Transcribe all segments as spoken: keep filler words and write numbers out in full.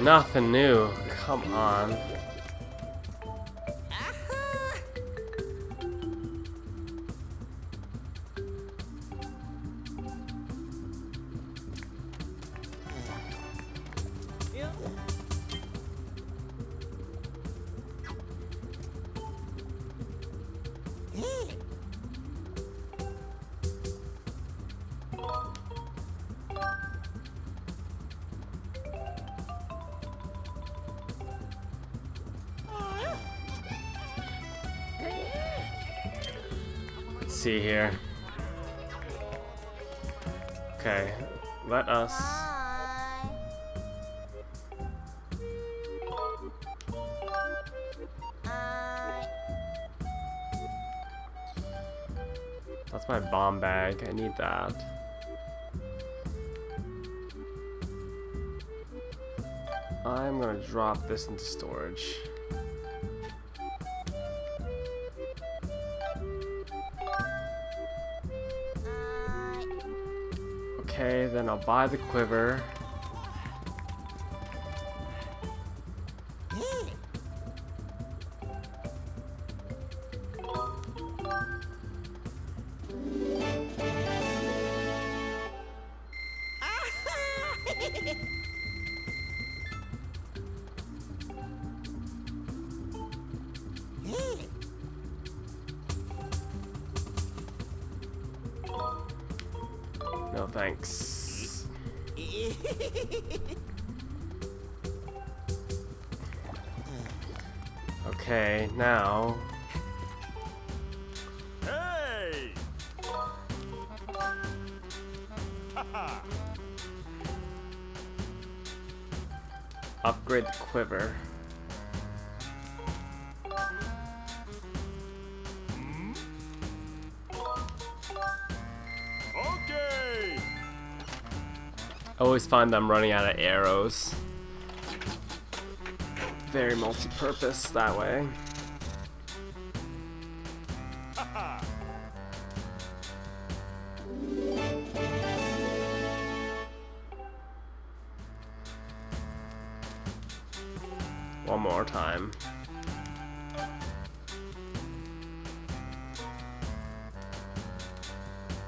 Nothing new. Come on. See here. Okay, let us. That's my bomb bag. I need that. I'm gonna drop this into storage. Okay, then I'll buy the quiver. No thanks. Okay, now. Hey! Upgrade the quiver. I always find them running out of arrows. Very multi-purpose that way. One more time.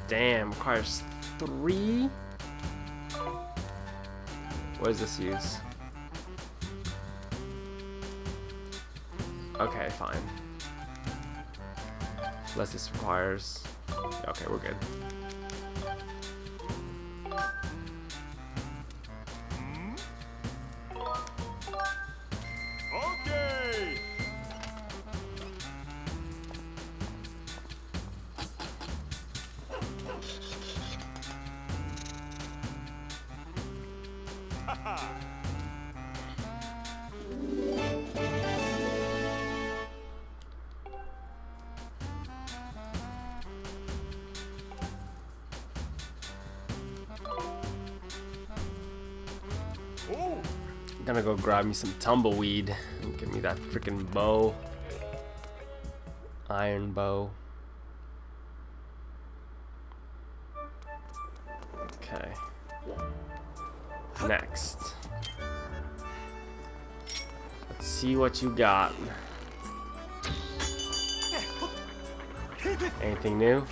Damn, requires three? What does this use? Okay, fine. Unless this requires... Okay, we're good. Okay. I'm gonna go grab me some tumbleweed and give me that freaking bow. Iron bow. Okay. Next. Let's see what you got. Anything new?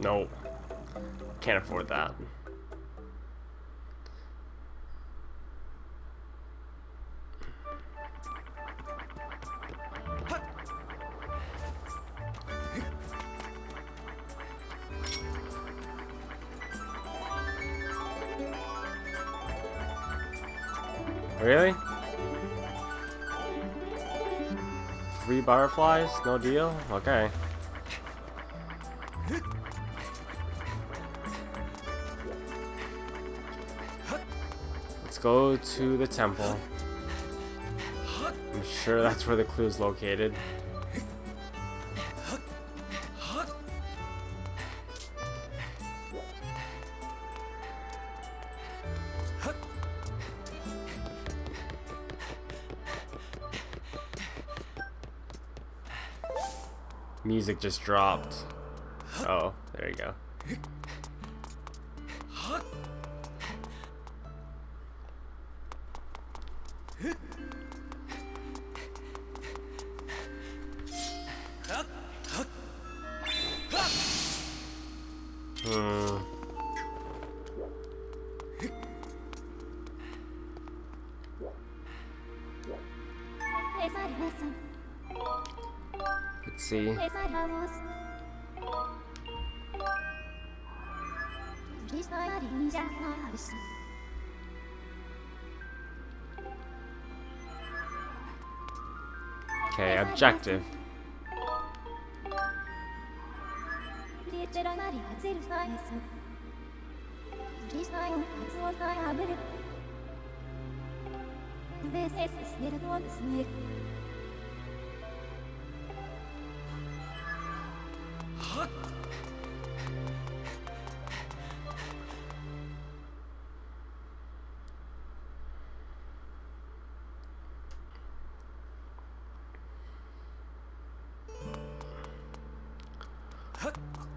No, can't afford that. Really? Three butterflies? No deal? Okay. Let's go to the temple. I'm sure that's where the clue is located. Music just dropped. Oh, there you go. Hmm. Let's see. Okay, objective.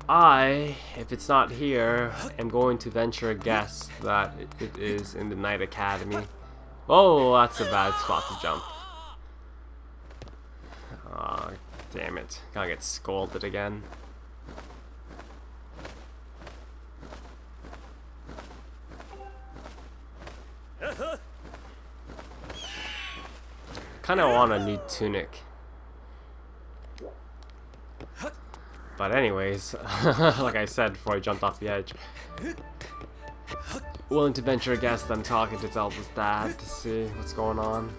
I, if it's not here, am going to venture a guess that it is in the Night Academy. Oh, that's a bad spot to jump. Aw, oh, damn it. Gotta get scolded again. Kinda want a new tunic. But anyways, like I said before I jumped off the edge, willing to venture a guess that I'm talking to Zelda's dad to see what's going on.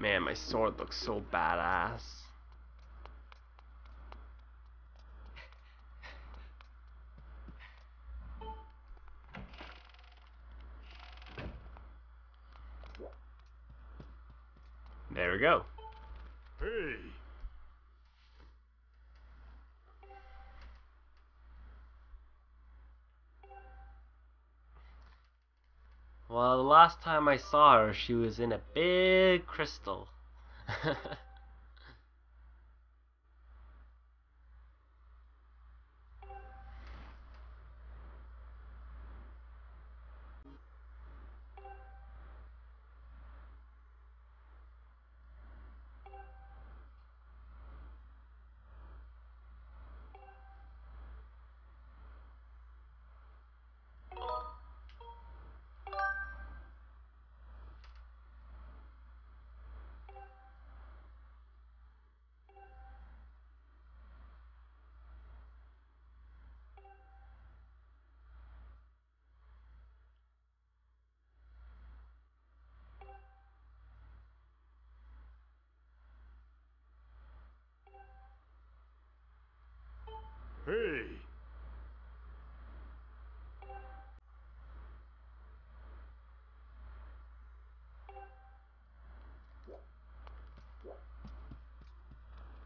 Man, my sword looks so badass. There we go. Hey. Well, the last time I saw her, she was in a big crystal. Hey.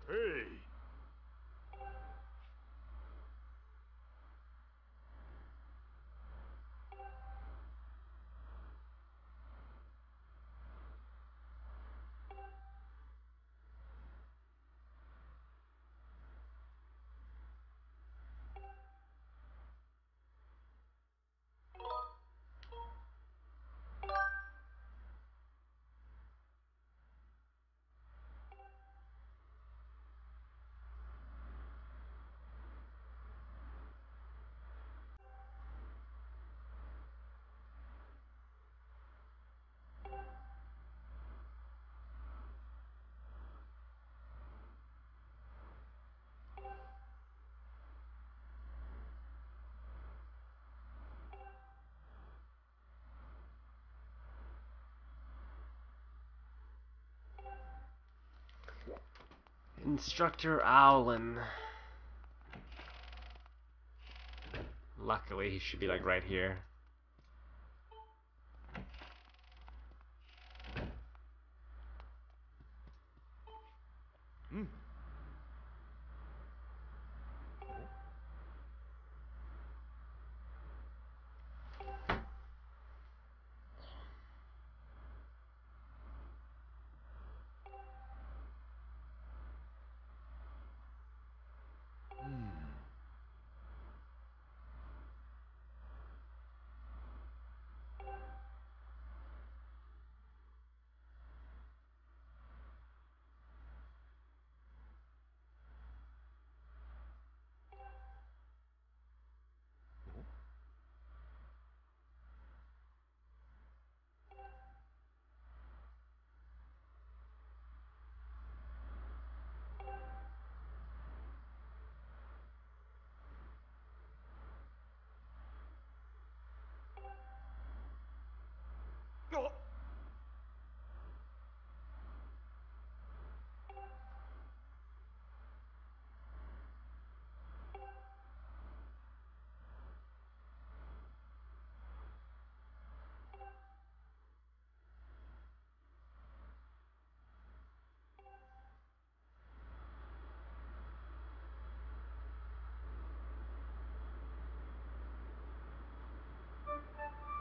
Hey. Instructor Owlan. Luckily, he should be like right here. Mm.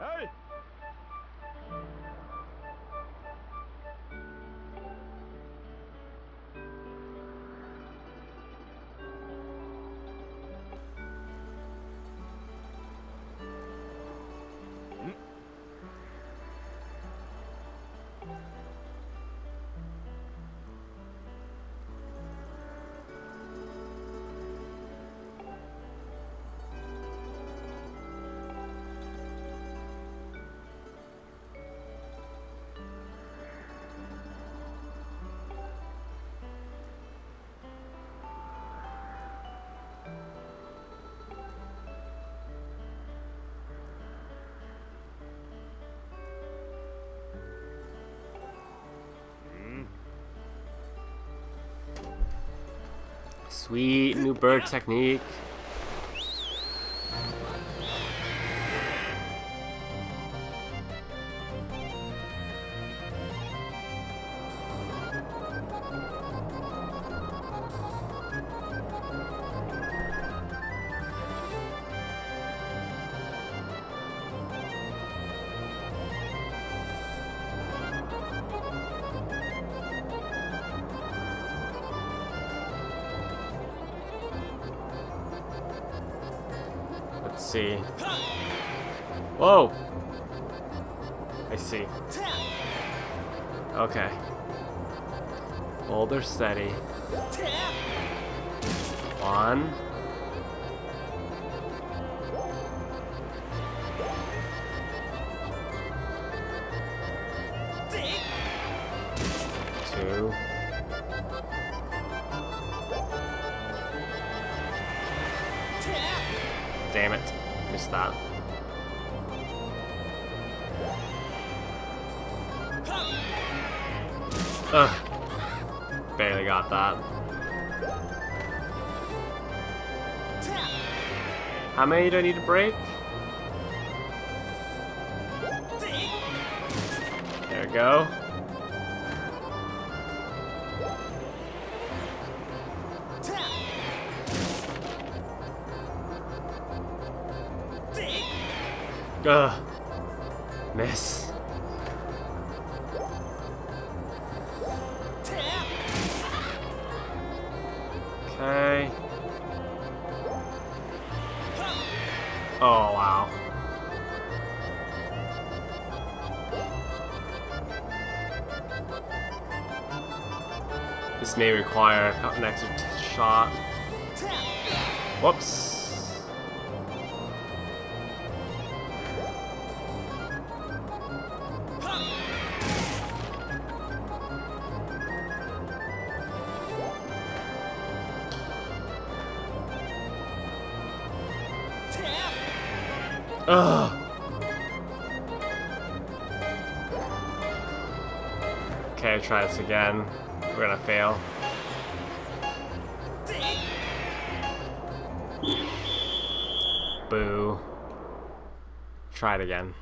Hey! Sweet new bird technique. See. Whoa! I see. Okay. Hold her steady. One. Two. Damn it. Missed that. Ugh. Barely got that. How many do I need to break? There we go. Ugh. Miss. Okay. Oh, wow. This may require an extra shot. Whoops. Ugh. Okay, try this again. We're gonna fail. Boo. Try it again.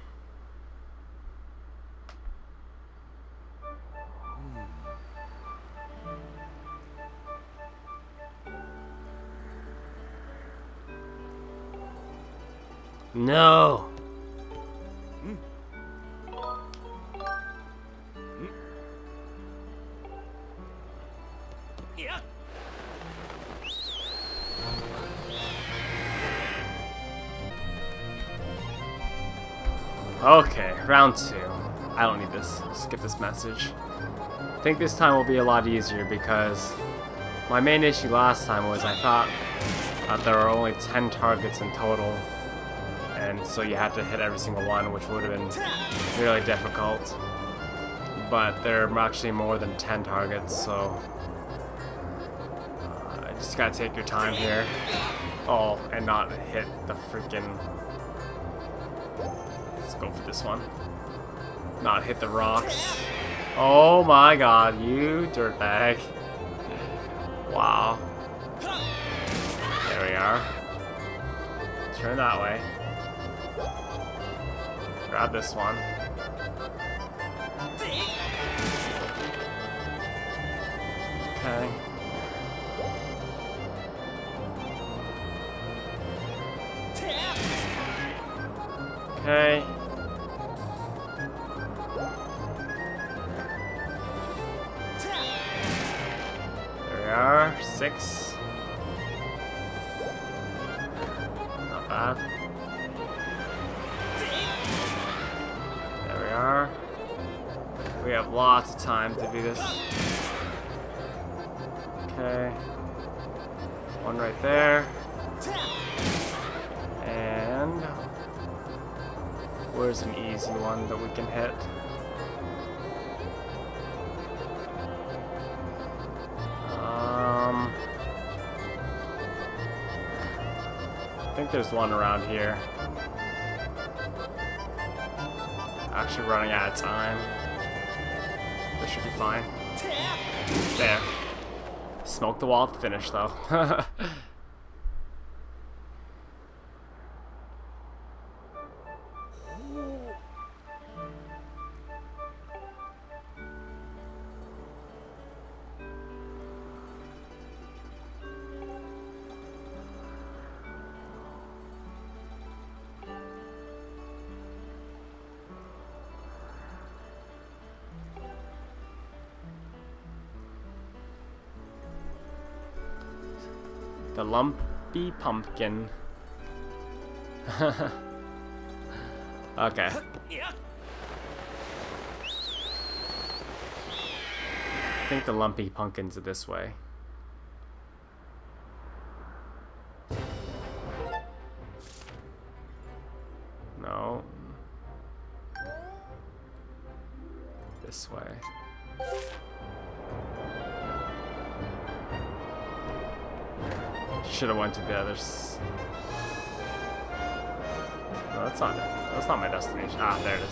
No. Mm. Yeah. Okay, round two. I don't need this. Skip this message. I think this time will be a lot easier because my main issue last time was I thought that there were only ten targets in total. And so you had to hit every single one, which would have been really difficult. But there are actually more than ten targets, so uh, I just gotta take your time here. Oh, and not hit the freaking... Let's go for this one. Not hit the rocks. Oh my god, you dirtbag. Wow. There we are. Turn that way. Grab this one. Okay. Okay. There we are. Six. Not bad. We have lots of time to do this. Okay. One right there. And... where's an easy one that we can hit? Um... I think there's one around here. Actually running out of time. This should be fine. There. Smoke the wall to finish, though. The Lumpy Pumpkin. Okay. I think the Lumpy Pumpkins are this way. No. This way. Should have went to the others. No, that's not it. That's not my destination. Ah, there it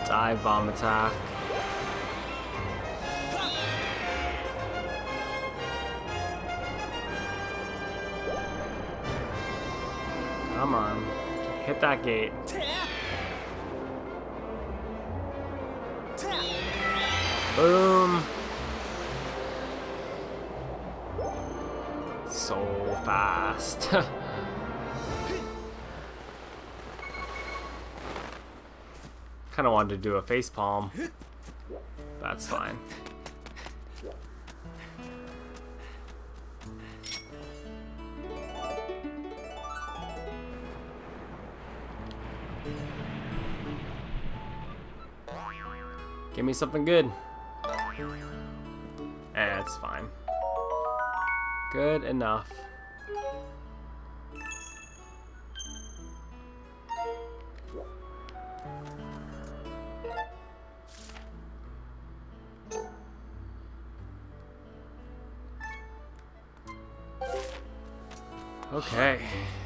is. Dive bomb attack. Come on. Hit that gate. Boom! So fast. Kind of wanted to do a face palm. That's fine. Give me something good. Eh, it's fine. Good enough. Okay.